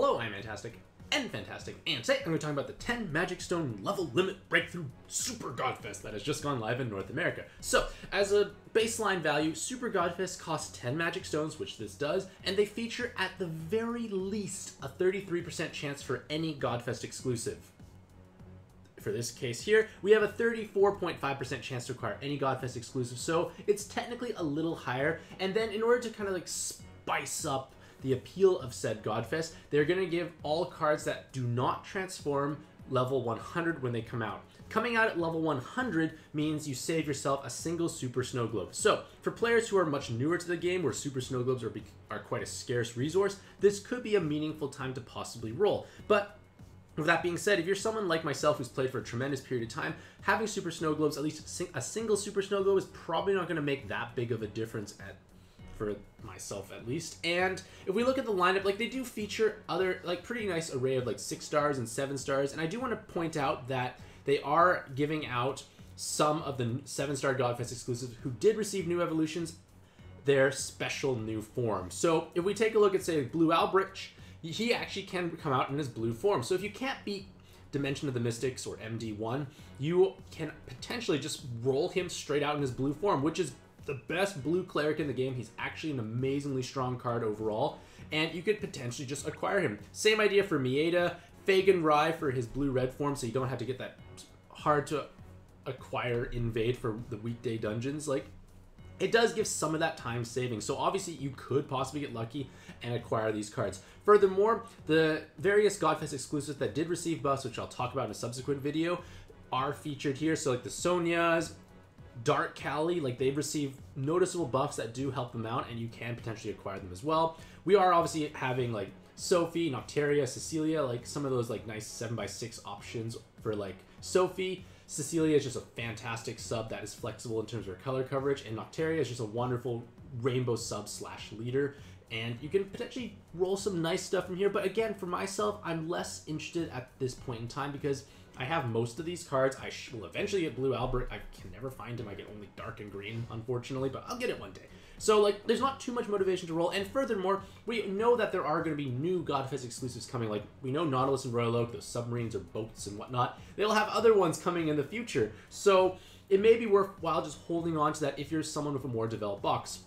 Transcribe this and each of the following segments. Hello, I'm Antastic, and Fantastic, and today I'm going to be talking about the 10 Magic Stone Level Limit Breakthrough Super Godfest that has just gone live in North America. So, as a baseline value, Super Godfest costs 10 Magic Stones, which this does, and they feature at the very least a 33% chance for any Godfest exclusive. For this case here, we have a 34.5% chance to acquire any Godfest exclusive, so it's technically a little higher, and then in order to kind of like spice up the appeal of said Godfest, they're going to give all cards that do not transform level 100 when they come out. Coming out at level 100 means you save yourself a single Super Snow Globe. So, for players who are much newer to the game, where Super Snow Globes are quite a scarce resource, this could be a meaningful time to possibly roll. But with that being said, if you're someone like myself who's played for a tremendous period of time, having Super Snow Globes, at least a single Super Snow Globe, is probably not going to make that big of a difference for myself at least. And if we look at the lineup, like, they do feature other, like, pretty nice array of like 6 stars and 7 stars, and I do want to point out that they are giving out some of the 7-star Godfest exclusives who did receive new evolutions, their special new form. So if we take a look at, say, Blue Albrecht, he actually can come out in his blue form. So if you can't beat Dimension of the Mystics or MD1, you can potentially just roll him straight out in his blue form, which is the best blue cleric in the game. He's actually an amazingly strong card overall, and you could potentially just acquire him. Same idea for Miada, Fagan Rai for his blue-red form, so you don't have to get that hard-to-acquire invade for the weekday dungeons. Like, it does give some of that time saving, so obviously you could possibly get lucky and acquire these cards. Furthermore, the various Godfest exclusives that did receive buffs, which I'll talk about in a subsequent video, are featured here. So, like, the Sonyas, Dark Cali, like, they've received noticeable buffs that do help them out, and you can potentially acquire them as well. We are obviously having, like, Sophie, Nocteria, Cecilia, like, some of those, like, nice 7x6 options for, like, Sophie. Cecilia is just a fantastic sub that is flexible in terms of her color coverage, and Nocteria is just a wonderful rainbow sub slash leader. And you can potentially roll some nice stuff from here, but again, for myself, I'm less interested at this point in time because I have most of these cards. I will eventually get Blue Albert. I can never find him. I get only dark and green, unfortunately, but I'll get it one day. So, like, there's not too much motivation to roll. And furthermore, we know that there are going to be new Godfest exclusives coming. Like, we know Nautilus and Royal Oak, those submarines or boats and whatnot. They'll have other ones coming in the future. So it may be worthwhile just holding on to that if you're someone with a more developed box.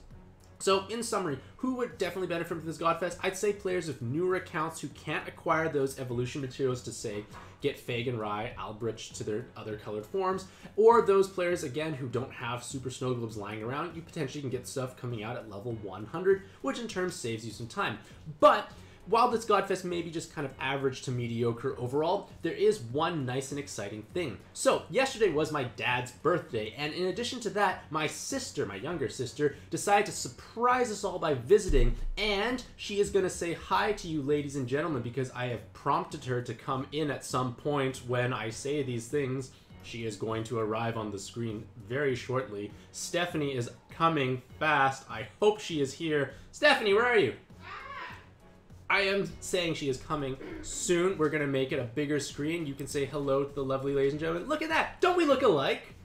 So, in summary, who would definitely benefit from this Godfest? I'd say players with newer accounts who can't acquire those evolution materials to, say, get Fagan Rai, Albrecht to their other colored forms, or those players, again, who don't have Super Snow Globes lying around. You potentially can get stuff coming out at level 100, which in turn saves you some time. But while this Godfest may be just kind of average to mediocre overall, there is one nice and exciting thing. So, yesterday was my dad's birthday, and in addition to that, my sister, my younger sister, decided to surprise us all by visiting, and she is going to say hi to you ladies and gentlemen because I have prompted her to come in at some point when I say these things. She is going to arrive on the screen very shortly. Stephanie is coming fast. I hope she is here. Stephanie, where are you? I am saying she is coming soon. We're going to make it a bigger screen. You can say hello to the lovely ladies and gentlemen. Look at that. Don't we look alike?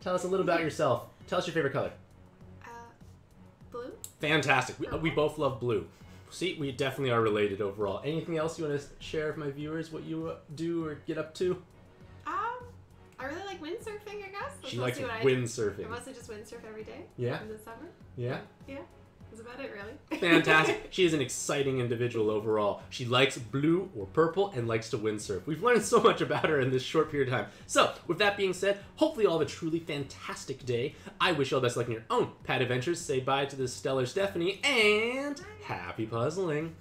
Tell us a little about yourself. Tell us your favorite color. Blue. Fantastic. We both love blue. See, we definitely are related overall. Anything else you want to share with my viewers, what you do or get up to? I really like windsurfing, I guess. That's she likes windsurfing. I mostly just windsurf every day. Yeah. In the summer. Yeah. Yeah. That's about it, really. Fantastic. She is an exciting individual overall. She likes blue or purple and likes to windsurf. We've learned so much about her in this short period of time. So, with that being said, hopefully you'll have a truly fantastic day. I wish you all the best luck in your own PAD adventures. Say bye to this stellar Stephanie, and happy puzzling.